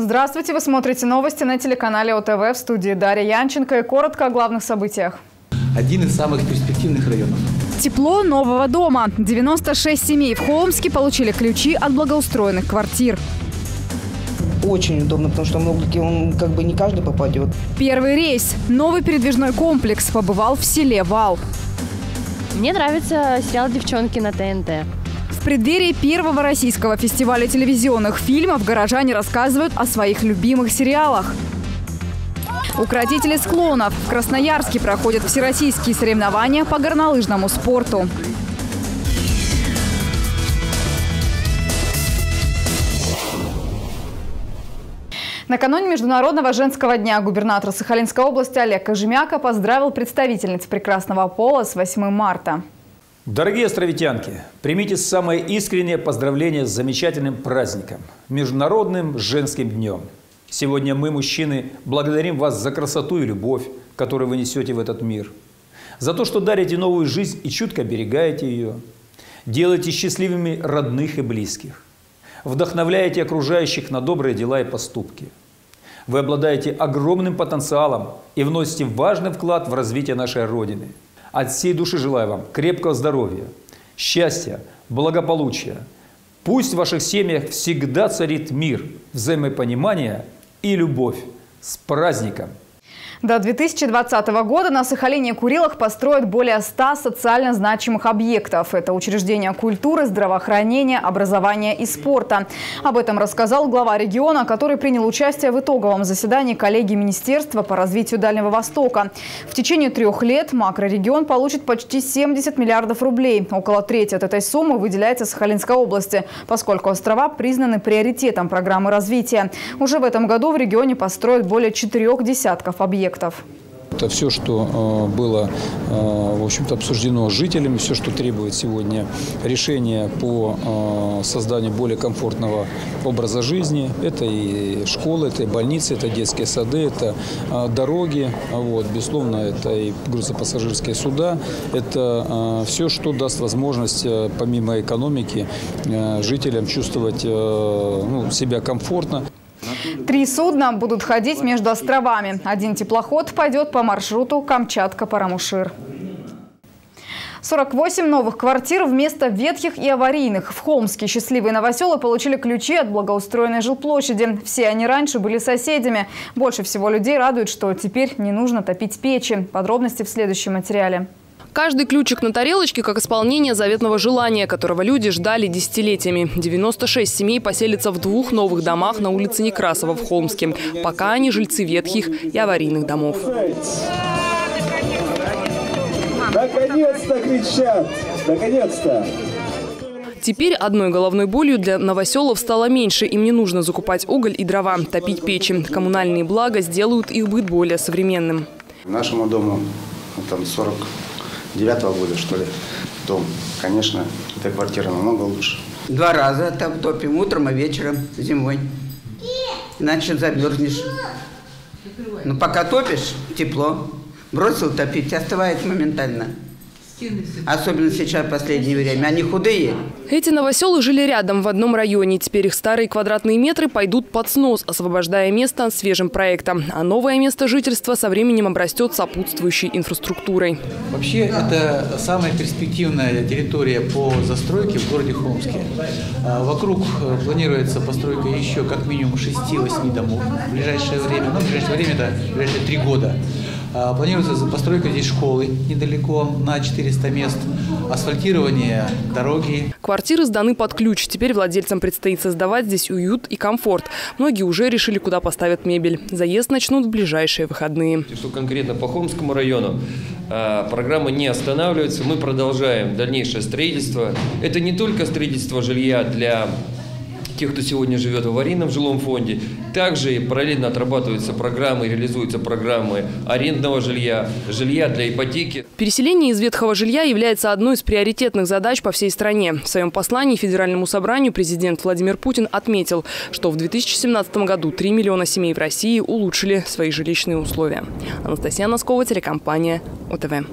Здравствуйте, вы смотрите новости на телеканале ОТВ, в студии Дарья Янченко, и коротко о главных событиях. Один из самых перспективных районов. Тепло нового дома. 96 семей в Холмске получили ключи от благоустроенных квартир. Очень удобно, потому что в Ноглики он как бы не каждый попадет. Первый рейс. Новый передвижной комплекс побывал в селе Вал. Мне нравится сериал «Девчонки» на ТНТ. В преддверии первого российского фестиваля телевизионных фильмов горожане рассказывают о своих любимых сериалах. Укротители склонов. В Красноярске проходят всероссийские соревнования по горнолыжному спорту. Накануне Международного женского дня губернатор Сахалинской области Олег Кожемяко поздравил представительниц прекрасного пола с 8 марта. Дорогие островитянки, примите самое искреннее поздравление с замечательным праздником – Международным женским днем. Сегодня мы, мужчины, благодарим вас за красоту и любовь, которую вы несете в этот мир. За то, что дарите новую жизнь и чутко оберегаете ее. Делаете счастливыми родных и близких. Вдохновляете окружающих на добрые дела и поступки. Вы обладаете огромным потенциалом и вносите важный вклад в развитие нашей Родины. От всей души желаю вам крепкого здоровья, счастья, благополучия. Пусть в ваших семьях всегда царит мир, взаимопонимание и любовь. С праздником! До 2020 года на Сахалине и Курилах построят более 100 социально значимых объектов. Это учреждения культуры, здравоохранения, образования и спорта. Об этом рассказал глава региона, который принял участие в итоговом заседании коллегии Министерства по развитию Дальнего Востока. В течение 3 лет макрорегион получит почти 70 миллиардов рублей. Около трети от этой суммы выделяется Сахалинской области, поскольку острова признаны приоритетом программы развития. Уже в этом году в регионе построят более 4 десятков объектов. Это все, что было, в общем-то, обсуждено с жителями, все, что требует сегодня решения по созданию более комфортного образа жизни. Это и школы, это и больницы, это детские сады, это дороги, вот, безусловно, это и грузопассажирские суда. Это все, что даст возможность, помимо экономики, жителям чувствовать себя комфортно. 3 судна будут ходить между островами. 1 теплоход пойдет по маршруту Камчатка-Парамушир. 48 новых квартир вместо ветхих и аварийных. В Холмске счастливые новоселы получили ключи от благоустроенной жилплощади. Все они раньше были соседями. Больше всего людей радует, что теперь не нужно топить печи. Подробности в следующем материале. Каждый ключик на тарелочке как исполнение заветного желания, которого люди ждали десятилетиями. 96 семей поселятся в 2 новых домах на улице Некрасова в Холмске. Пока они жильцы ветхих и аварийных домов. Наконец-то кричат! Наконец-то! Теперь одной головной болью для новоселов стало меньше. Им не нужно закупать уголь и дрова, топить печи. Коммунальные блага сделают их быт более современным. Нашему дому там 49-го года, что ли, дом. Конечно, эта квартира намного лучше. 2 раза там топим, утром и вечером, зимой. Иначе замерзнешь. Но пока топишь, тепло. Бросил топить, остывает моментально. Особенно сейчас, в последнее время. Они худые. Эти новоселы жили рядом, в одном районе. Теперь их старые квадратные метры пойдут под снос, освобождая место свежим проектом. А новое место жительства со временем обрастет сопутствующей инфраструктурой. Вообще, это самая перспективная территория по застройке в городе Холмске. Вокруг планируется постройка еще как минимум 6–8 домов в ближайшее время. Но в ближайшее время это ближайшие 3 года. Планируется постройка здесь школы недалеко, на 400 мест, асфальтирование дороги. Квартиры сданы под ключ. Теперь владельцам предстоит создавать здесь уют и комфорт. Многие уже решили, куда поставят мебель. Заезд начнут в ближайшие выходные. Что конкретно по Холмскому району, программа не останавливается. Мы продолжаем дальнейшее строительство. Это не только строительство жилья для тех, кто сегодня живет в аварийном жилом фонде. Также параллельно отрабатываются программы, реализуются программы арендного жилья, жилья для ипотеки. Переселение из ветхого жилья является одной из приоритетных задач по всей стране. В своем послании Федеральному собранию президент Владимир Путин отметил, что в 2017 году 3 миллиона семей в России улучшили свои жилищные условия. Анастасия Носкова, телекомпания ОТВ.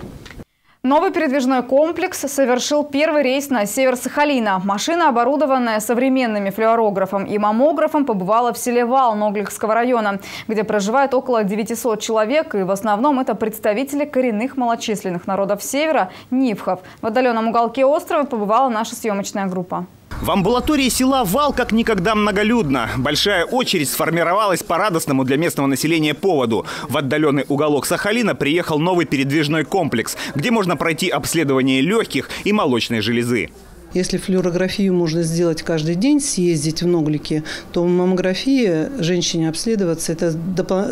Новый передвижной комплекс совершил первый рейс на север Сахалина. Машина, оборудованная современными флюорографом и маммографом, побывала в селе Вал Ноглихского района, где проживает около 900 человек, и в основном это представители коренных малочисленных народов севера – нивхов. В отдаленном уголке острова побывала наша съемочная группа. В амбулатории села Вал как никогда многолюдно. Большая очередь сформировалась по радостному для местного населения поводу. В отдаленный уголок Сахалина приехал новый передвижной комплекс, где можно пройти обследование легких и молочной железы. Если флюорографию можно сделать каждый день, съездить в Ноглики, то маммография, женщине обследоваться, это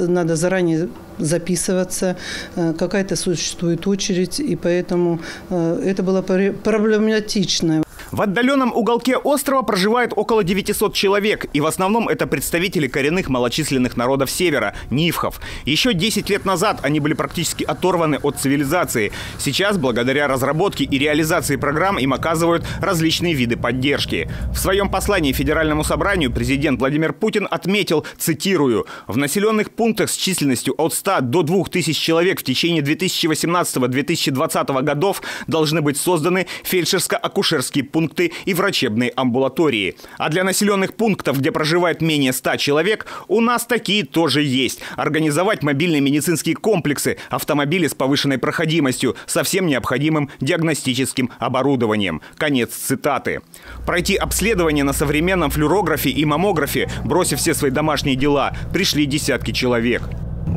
надо заранее записываться, какая-то существует очередь, и поэтому это было проблематично. В отдаленном уголке острова проживает около 900 человек, и в основном это представители коренных малочисленных народов севера – нивхов. Еще 10 лет назад они были практически оторваны от цивилизации. Сейчас, благодаря разработке и реализации программ, им оказывают различные виды поддержки. В своем послании Федеральному собранию президент Владимир Путин отметил, цитирую, «В населенных пунктах с численностью от 100 до 2000 человек в течение 2018-2020 годов должны быть созданы фельдшерско-акушерские пункты и врачебные амбулатории. А для населенных пунктов, где проживает менее 100 человек, у нас такие тоже есть. Организовать мобильные медицинские комплексы, автомобили с повышенной проходимостью, со всем необходимым диагностическим оборудованием». Конец цитаты. Пройти обследование на современном флюорографе и маммографе, бросив все свои домашние дела, пришли десятки человек.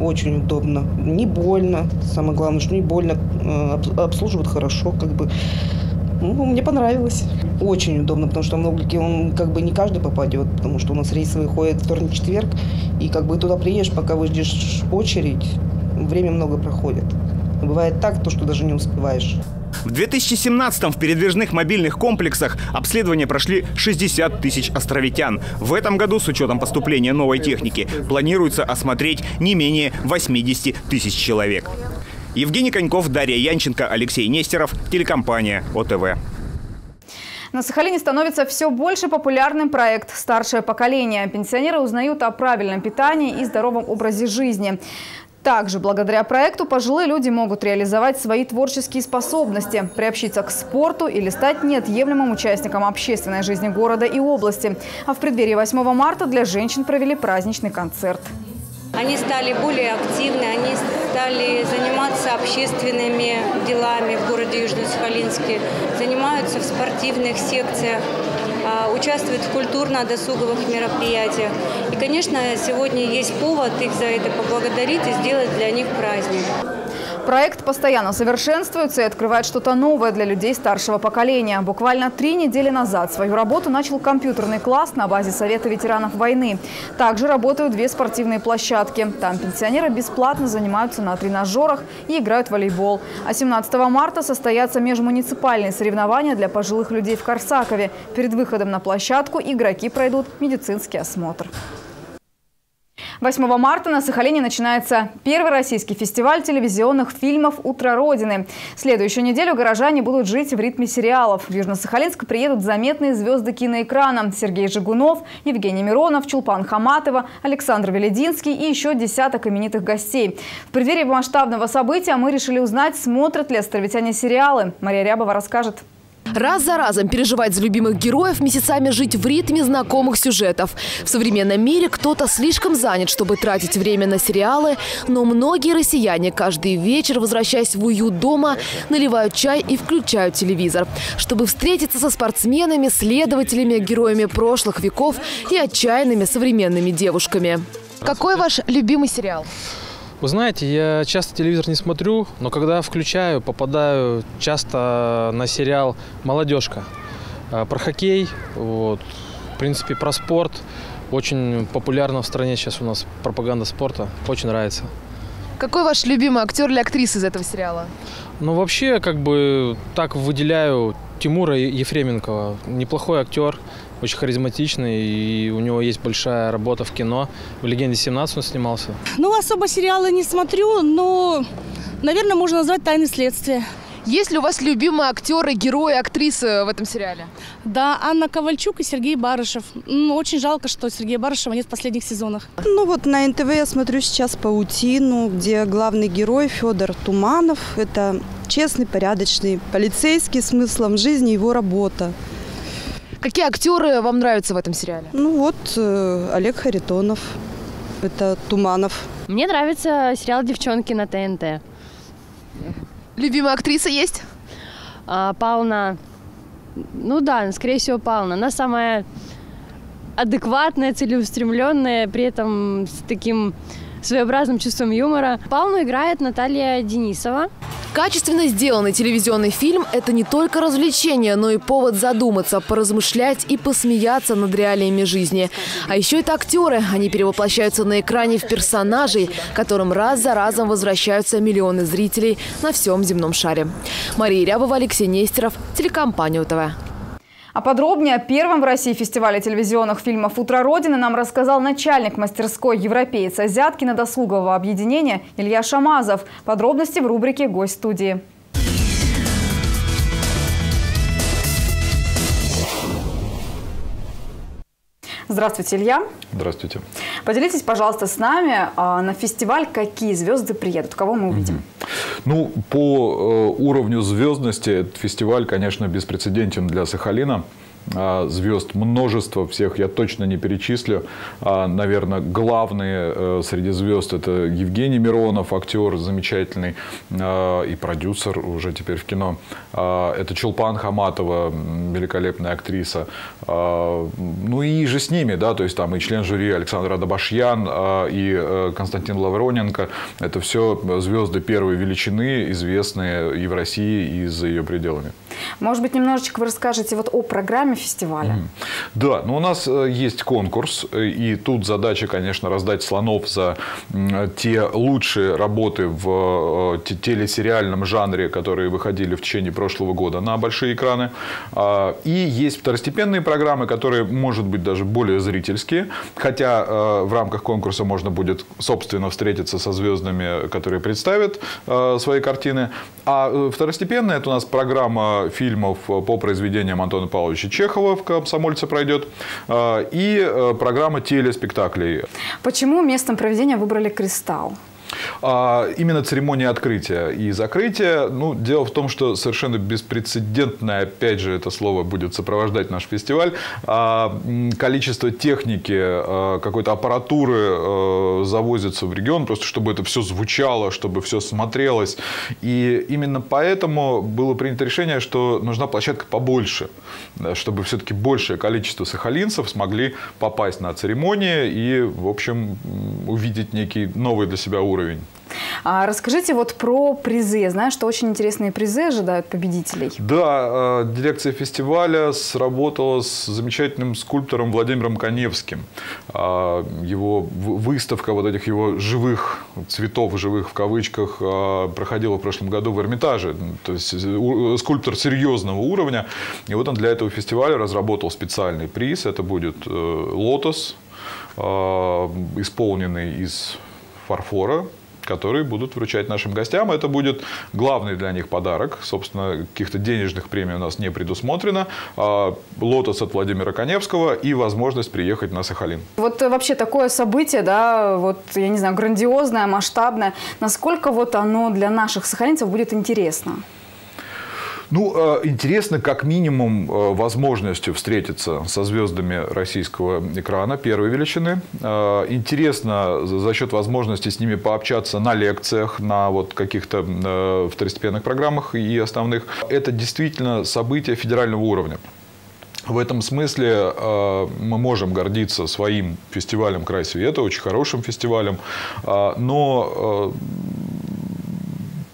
Очень удобно. Не больно. Самое главное, что не больно. Обслуживают хорошо, как бы. Ну, мне понравилось. Очень удобно, потому что в Ноглики он как бы не каждый попадет, потому что у нас рейсы выходят вторник-четверг, и как бы туда приедешь, пока выждешь очередь, время много проходит. Бывает так, то, что даже не успеваешь. В 2017-м в передвижных мобильных комплексах обследования прошли 60 тысяч островитян. В этом году, с учетом поступления новой техники, планируется осмотреть не менее 80 тысяч человек. Евгений Коньков, Дарья Янченко, Алексей Нестеров, телекомпания ОТВ. На Сахалине становится все больше популярным проект «Старшее поколение». Пенсионеры узнают о правильном питании и здоровом образе жизни. Также благодаря проекту пожилые люди могут реализовать свои творческие способности, приобщиться к спорту или стать неотъемлемым участником общественной жизни города и области. А в преддверии 8 марта для женщин провели праздничный концерт. Они стали более активны, они стали заниматься общественными делами в городе Южно-Сахалинске, занимаются в спортивных секциях, участвуют в культурно-досуговых мероприятиях. И, конечно, сегодня есть повод их за это поблагодарить и сделать для них праздник. Проект постоянно совершенствуется и открывает что-то новое для людей старшего поколения. Буквально 3 недели назад свою работу начал компьютерный класс на базе Совета ветеранов войны. Также работают 2 спортивные площадки. Там пенсионеры бесплатно занимаются на тренажерах и играют в волейбол. А 17 марта состоятся межмуниципальные соревнования для пожилых людей в Корсакове. Перед выходом на площадку игроки пройдут медицинский осмотр. 8 марта на Сахалине начинается первый российский фестиваль телевизионных фильмов «Утро Родины». Следующую неделю горожане будут жить в ритме сериалов. В Южно-Сахалинск приедут заметные звезды киноэкрана. Сергей Жигунов, Евгений Миронов, Чулпан Хаматова, Александр Велединский и еще десяток именитых гостей. В преддверии масштабного события мы решили узнать, смотрят ли островитяне сериалы. Мария Рябова расскажет. Раз за разом переживать за любимых героев, месяцами жить в ритме знакомых сюжетов. В современном мире кто-то слишком занят, чтобы тратить время на сериалы, но многие россияне каждый вечер, возвращаясь в уют дома, наливают чай и включают телевизор, чтобы встретиться со спортсменами, следователями, героями прошлых веков и отчаянными современными девушками. Какой ваш любимый сериал? Вы знаете, я часто телевизор не смотрю, но когда включаю, попадаю часто на сериал «Молодежка». Про хоккей, вот, в принципе, про спорт. Очень популярна в стране сейчас у нас пропаганда спорта. Очень нравится. Какой ваш любимый актер или актриса из этого сериала? Ну, вообще, как бы, так выделяю Тимура Ефременкова. Неплохой актер, очень харизматичный, и у него есть большая работа в кино. В «Легенде 17» он снимался. Ну, особо сериалы не смотрю, но, наверное, можно назвать «Тайны следствия». Есть ли у вас любимые актеры, герои, актрисы в этом сериале? Да, Анна Ковальчук и Сергей Барышев. Очень жалко, что Сергея Барышева нет в последних сезонах. Ну вот на НТВ я смотрю сейчас «Паутину», где главный герой Федор Туманов. Это честный, порядочный полицейский, смыслом жизни его работа. Какие актеры вам нравятся в этом сериале? Ну вот Олег Харитонов, это Туманов. Мне нравится сериал «Девчонки» на ТНТ. Любимая актриса есть? Пална. Ну да, скорее всего, Пална. Она самая адекватная, целеустремленная, при этом с таким своеобразным чувством юмора. Палну играет Наталья Денисова. Качественно сделанный телевизионный фильм – это не только развлечение, но и повод задуматься, поразмышлять и посмеяться над реалиями жизни. А еще это актеры. Они перевоплощаются на экране в персонажей, которым раз за разом возвращаются миллионы зрителей на всем земном шаре. Мария Рябова, Алексей Нестеров, телекомпания ОТВ. А подробнее о первом в России фестивале телевизионных фильмов «Утро Родины» нам рассказал начальник мастерской европеец-азиатки досугового объединения Илья Шамазов. Подробности в рубрике «Гость студии». Здравствуйте, Илья. Здравствуйте. Поделитесь, пожалуйста, с нами на фестиваль, какие звезды приедут, кого мы увидим. Ну, по уровню звездности этот фестиваль, конечно, беспрецедентен для Сахалина. Звезд множество, всех я точно не перечислю. Наверное, главные среди звезд — это Евгений Миронов, актер замечательный и продюсер уже теперь в кино. Это Чулпан Хаматова, великолепная актриса. Ну и же с ними, да, то есть там и член жюри Александр Адабашьян, и Константин Лавроненко. Это все звезды первой величины, известные и в России, и за ее пределами. Может быть, немножечко вы расскажете вот о программе фестиваля. Да, но у нас есть конкурс, и тут задача, конечно, раздать слонов за те лучшие работы в телесериальном жанре, которые выходили в течение прошлого года на большие экраны. И есть второстепенные программы, которые, может быть, даже более зрительские, хотя в рамках конкурса можно будет, собственно, встретиться со звездами, которые представят свои картины. А второстепенная – это у нас программа фильмов по произведениям Антона Павловича Чехова, в «Комсомольце» пройдет, и программа телеспектаклей. Почему местом проведения выбрали «Кристалл»? Именно церемония открытия и закрытия. Ну, дело в том, что совершенно беспрецедентное, опять же, это слово будет сопровождать наш фестиваль, количество техники, какой-то аппаратуры завозится в регион, просто чтобы это все звучало, чтобы все смотрелось. И именно поэтому было принято решение, что нужна площадка побольше, чтобы все-таки большее количество сахалинцев смогли попасть на церемонии и, в общем, увидеть некий новый для себя уровень. Расскажите вот про призы. Я знаю, что очень интересные призы ожидают победителей. Да, дирекция фестиваля сработала с замечательным скульптором Владимиром Коневским. Его выставка вот этих его живых цветов, живых в кавычках, проходила в прошлом году в Эрмитаже. То есть скульптор серьезного уровня. И вот он для этого фестиваля разработал специальный приз. Это будет лотос, исполненный из фарфора, которые будут вручать нашим гостям. Это будет главный для них подарок. Собственно, каких-то денежных премий у нас не предусмотрено. Лотос от Владимира Коневского и возможность приехать на Сахалин. Вот вообще такое событие, да, вот, я не знаю, грандиозное, масштабное. Насколько вот оно для наших сахалинцев будет интересно? Ну, интересно, как минимум, возможностью встретиться со звездами российского экрана первой величины. Интересно за счет возможности с ними пообщаться на лекциях, на вот каких-то второстепенных программах и основных. Это действительно событие федерального уровня. В этом смысле мы можем гордиться своим фестивалем «Край света», очень хорошим фестивалем, но...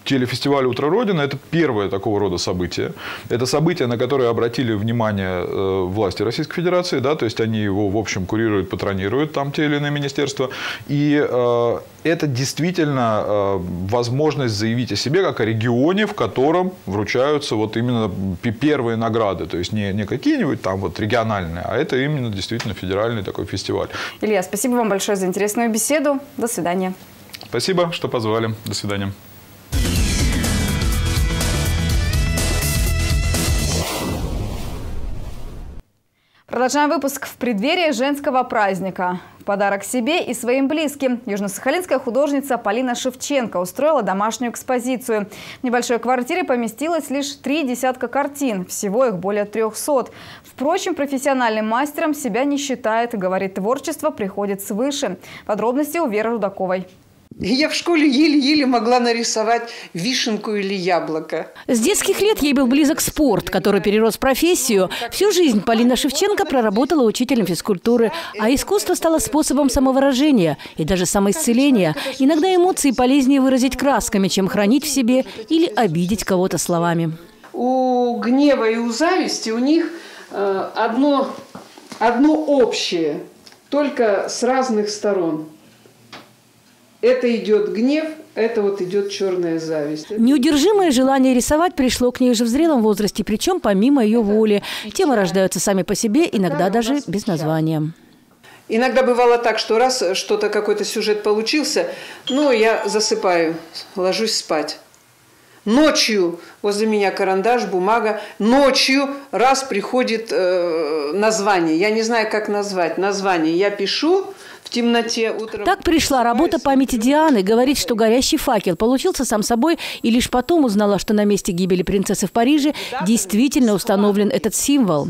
Телефестиваль «Утро Родины» – это первое такого рода событие. Это событие, на которое обратили внимание власти Российской Федерации. Да, то есть они его, в общем, курируют, патронируют там те или иные министерства. И это действительно возможность заявить о себе как о регионе, в котором вручаются вот именно первые награды. То есть не какие-нибудь там вот региональные, а это именно действительно федеральный такой фестиваль. Илья, спасибо вам большое за интересную беседу. До свидания. Спасибо, что позвали. До свидания. Продолжаем выпуск в преддверии женского праздника. В подарок себе и своим близким южно-сахалинская художница Полина Шевченко устроила домашнюю экспозицию. В небольшой квартире поместилось лишь 3 десятка картин. Всего их более 300. Впрочем, профессиональным мастером себя не считает. Говорит, творчество приходит свыше. Подробности у Веры Рудаковой. Я в школе еле-еле могла нарисовать вишенку или яблоко. С детских лет ей был близок спорт, который перерос в профессию. Всю жизнь Полина Шевченко проработала учителем физкультуры, а искусство стало способом самовыражения и даже самоисцеления. Иногда эмоции полезнее выразить красками, чем хранить в себе или обидеть кого-то словами. У гнева и у зависти у них одно общее, только с разных сторон. Это идет гнев, это вот идет черная зависть. Неудержимое желание рисовать пришло к ней уже в зрелом возрасте, причем помимо ее воли. Темы рождаются сами по себе, иногда даже без названия. Иногда бывало так, что раз что-то, какой-то сюжет получился, ну, я засыпаю, ложусь спать. Ночью возле меня карандаш, бумага. Ночью раз приходит название. Я не знаю, как назвать название. Я пишу. В темноте утром. Так пришла работа памяти Дианы. Говорит, что горящий факел получился сам собой, и лишь потом узнала, что на месте гибели принцессы в Париже действительно установлен этот символ.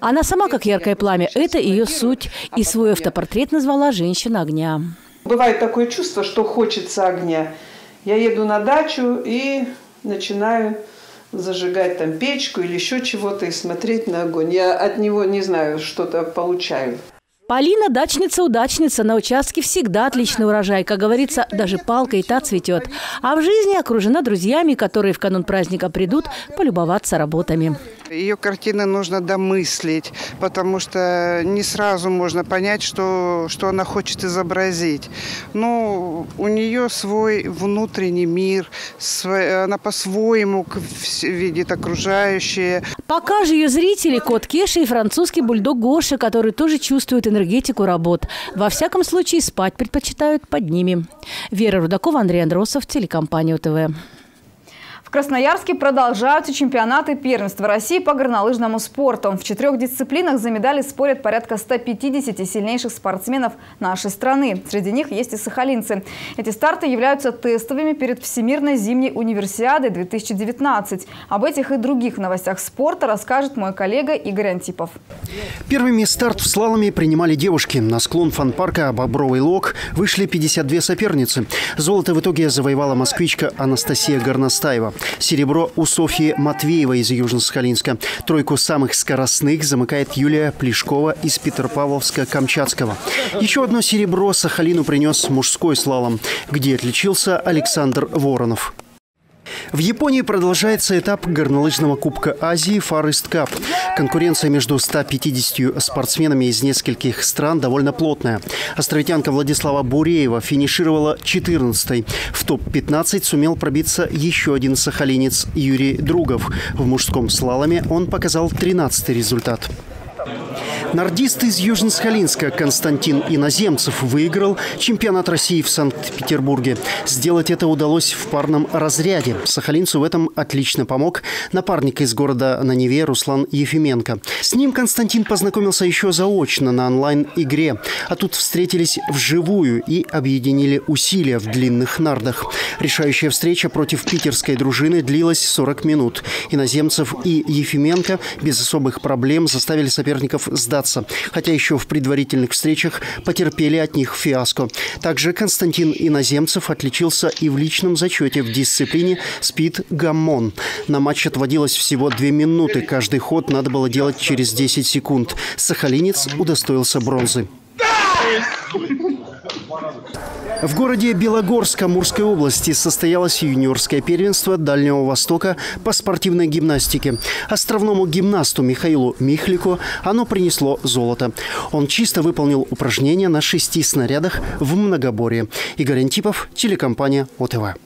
Она сама как яркое пламя. Это ее суть. И свой автопортрет назвала «Женщина огня». Бывает такое чувство, что хочется огня. Я еду на дачу и начинаю зажигать там печку или еще чего-то и смотреть на огонь. Я от него, не знаю, что-то получаю. Полина – дачница-удачница. На участке всегда отличный урожай. Как говорится, даже палка и та цветет. А в жизни окружена друзьями, которые в канун праздника придут полюбоваться работами. Ее картины нужно домыслить, потому что не сразу можно понять, что она хочет изобразить. Но у нее свой внутренний мир, она по-своему видит окружающие. Пока же ее зрители – кот Кеша и французский бульдог Гоша, который тоже чувствует энергетику работ. Во всяком случае, спать предпочитают под ними. Вера Рудакова, Андрей Андросов, телекомпания ОТВ. В Красноярске продолжаются чемпионаты первенства России по горнолыжному спорту. В 4 дисциплинах за медали спорят порядка 150 сильнейших спортсменов нашей страны. Среди них есть и сахалинцы. Эти старты являются тестовыми перед Всемирной зимней универсиадой 2019. Об этих и других новостях спорта расскажет мой коллега Игорь Антипов. Первыми старт в слаломе принимали девушки. На склон фан-парка «Бобровый лог» вышли 52 соперницы. Золото в итоге завоевала москвичка Анастасия Горностаева. Серебро у Софьи Матвеевой из Южно-Сахалинска. Тройку самых скоростных замыкает Юлия Плешкова из Петропавловска-Камчатского. Еще одно серебро Сахалину принес мужской слалом, где отличился Александр Воронов. В Японии продолжается этап горнолыжного кубка Азии «Форест Кап». Конкуренция между 150 спортсменами из нескольких стран довольно плотная. Островитянка Владислава Буреева финишировала 14-й. В топ-15 сумел пробиться еще один сахалинец Юрий Другов. В мужском слаломе он показал 13-й результат. Нордист из Южно-Сахалинска Константин Иноземцев выиграл чемпионат России в Санкт-Петербурге. Сделать это удалось в парном разряде. Сахалинцу в этом отлично помог напарник из города на Неве Руслан Ефименко. С ним Константин познакомился еще заочно на онлайн-игре. А тут встретились вживую и объединили усилия в длинных нардах. Решающая встреча против питерской дружины длилась 40 минут. Иноземцев и Ефименко без особых проблем заставили соперников сдаться, хотя еще в предварительных встречах потерпели от них фиаско. Также Константин Иноземцев отличился и в личном зачете в дисциплине спид-гаммон. На матч отводилось всего 2 минуты. Каждый ход надо было делать через 10 секунд. Сахалинец удостоился бронзы. В городе Белогорск Амурской области состоялось юниорское первенство Дальнего Востока по спортивной гимнастике. Островному гимнасту Михаилу Михлику оно принесло золото. Он чисто выполнил упражнения на 6 снарядах в многоборье. Игорь Антипов, телекомпания ОТВ.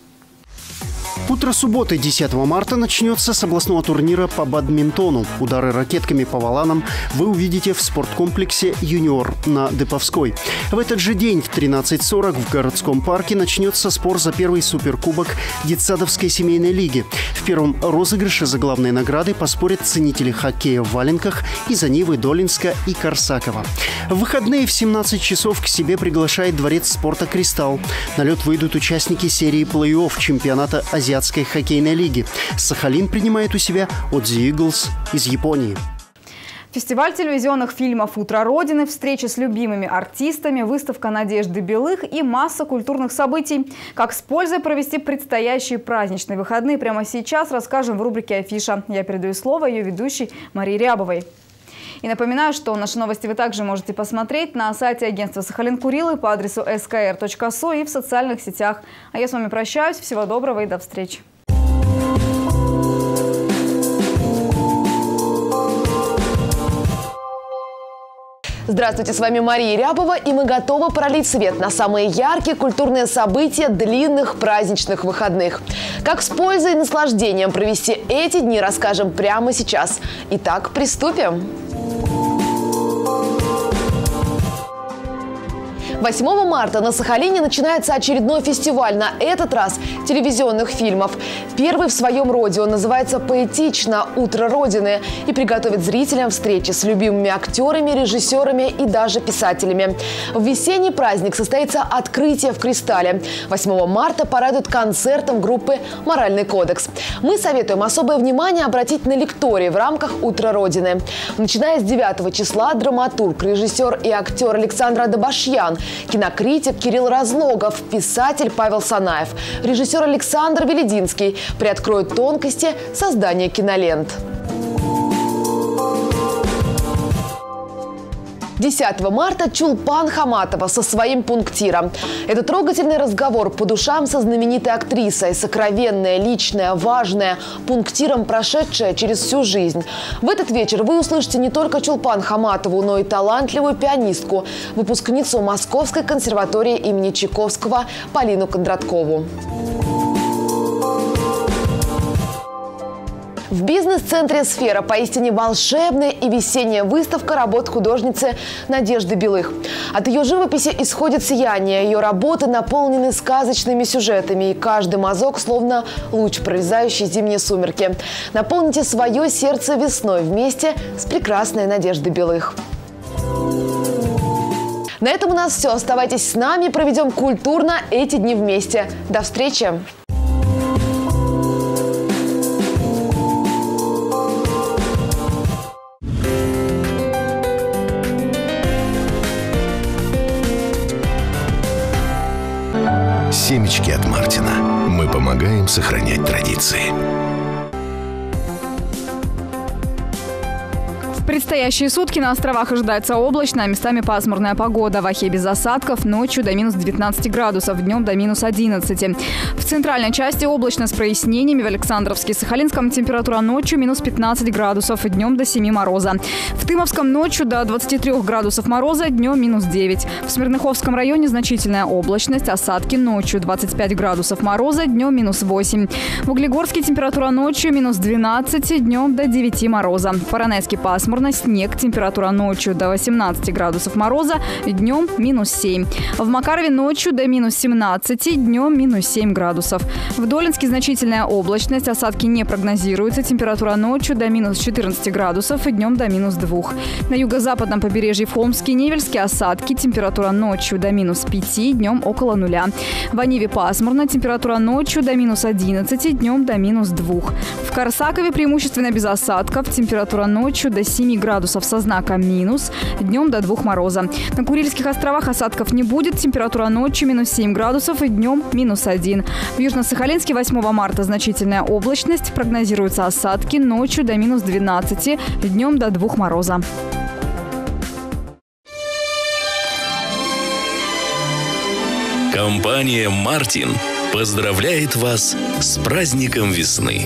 Утро субботы 10 марта начнется с областного турнира по бадминтону. Удары ракетками по валанам вы увидите в спорткомплексе «Юниор» на Деповской. В этот же день в 13:40 в городском парке начнется спор за первый суперкубок детсадовской семейной лиги. В первом розыгрыше за главные награды поспорят ценители хоккея в валенках из Анивы, Долинска и Корсакова. В выходные в 17 часов к себе приглашает дворец спорта «Кристалл». На лед выйдут участники серии плей-офф чемпионата Азиатского хоккейной лиги. Сахалин принимает у себя от The Eagles из Японии. Фестиваль телевизионных фильмов «Утро Родины», встречи с любимыми артистами, выставка Надежды Белых и масса культурных событий. Как с пользой провести предстоящие праздничные выходные, прямо сейчас расскажем в рубрике «Афиша». Я передаю слово ее ведущей Марии Рябовой. И напоминаю, что наши новости вы также можете посмотреть на сайте агентства «Сахалин Курилы» по адресу skr.su и в социальных сетях. А я с вами прощаюсь. Всего доброго и до встречи. Здравствуйте, с вами Мария Рябова, и мы готовы пролить свет на самые яркие культурные события длинных праздничных выходных. Как с пользой и наслаждением провести эти дни, расскажем прямо сейчас. Итак, приступим! 8 марта на Сахалине начинается очередной фестиваль, на этот раз телевизионных фильмов. Первый в своем роде, он называется поэтично «Утро Родины» и приготовит зрителям встречи с любимыми актерами, режиссерами и даже писателями. В весенний праздник состоится открытие в «Кристалле». 8 марта порадует концертом группы «Моральный кодекс». Мы советуем особое внимание обратить на лектории в рамках «Утро Родины». Начиная с 9 числа драматург, режиссер и актер Александр Адабашьян, кинокритик Кирилл Разлогов, писатель Павел Санаев, режиссер Александр Велединский приоткроют тонкости создания кинолент. 10 марта Чулпан Хаматова со своим пунктиром. Это трогательный разговор по душам со знаменитой актрисой, сокровенное, личное, важное, пунктиром прошедшее через всю жизнь. В этот вечер вы услышите не только Чулпан Хаматову, но и талантливую пианистку, выпускницу Московской консерватории имени Чайковского Полину Кондраткову. В бизнес-центре «Сфера» поистине волшебная и весенняя выставка работ художницы Надежды Белых. От ее живописи исходит сияние. Ее работы наполнены сказочными сюжетами, и каждый мазок словно луч, прорезающий зимние сумерки. Наполните свое сердце весной вместе с прекрасной Надеждой Белых. На этом у нас все. Оставайтесь с нами, проведем культурно эти дни вместе. До встречи! Семечки от Мартина. Мы помогаем сохранять традиции. В предстоящие сутки на островах ожидается облачная, местами пасмурная погода. В Ахе без осадков, ночью до минус 19 градусов, днем до минус 11. В центральной части облачно с прояснениями. В Александровске и Сахалинском температура ночью минус 15 градусов, днем до 7 мороза. В Тымовском ночью до 23 градусов мороза, днем минус 9. В Смирныховском районе значительная облачность, осадки ночью 25 градусов мороза, днем минус 8. В Углегорске температура ночью минус 12, днем до 9 мороза. В Поронайске пасмурно, снег, температура ночью до 18 градусов мороза, днем минус 7. В Макарове ночью до минус 17, днем минус 7 градусов. В Долинске значительная облачность, осадки не прогнозируются, температура ночью до минус 14 градусов и днем до минус 2. На юго-западном побережье в Холмске и Невельске осадки. Температура ночью до минус 5, днем около 0. В Аниве пасмурно. Температура ночью до минус 11, днем до минус 2. В Корсакове преимущественно без осадков. Температура ночью до 7 градусов со знаком минус, днем до 2 мороза. На Курильских островах осадков не будет. Температура ночью минус 7 градусов и днем минус 1. В Южно-Сахалинске 8 марта значительная облачность. Прогнозируются осадки ночью до минус 12, днем до 2 мороза. Компания «Мартин» поздравляет вас с праздником весны!